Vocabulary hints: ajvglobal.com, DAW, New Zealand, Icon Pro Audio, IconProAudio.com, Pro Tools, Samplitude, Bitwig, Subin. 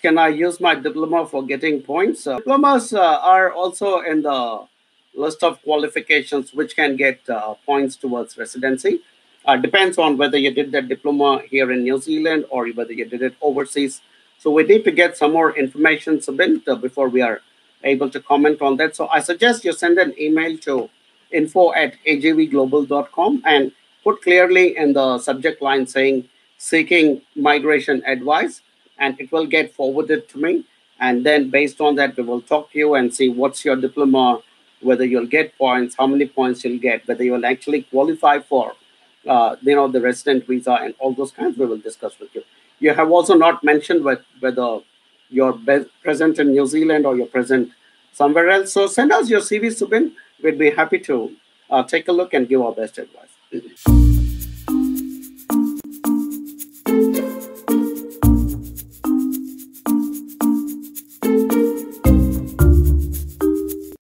Can I use my diploma for getting points? Diplomas are also in the list of qualifications which can get points towards residency. Depends on whether you did that diploma here in New Zealand or whether you did it overseas. So we need to get some more information submitted before we are able to comment on that. So I suggest you send an email to info@ajvglobal.com and put clearly in the subject line saying seeking migration advice, and it will get forwarded to me. And then based on that, we will talk to you and see what's your diploma, whether you'll get points, how many points you'll get, whether you'll actually qualify for the resident visa and all those kinds. We will discuss with you. You have also not mentioned whether you're present in New Zealand or you're present somewhere else. So send us your CV, Subin. We'd be happy to take a look and give our best advice.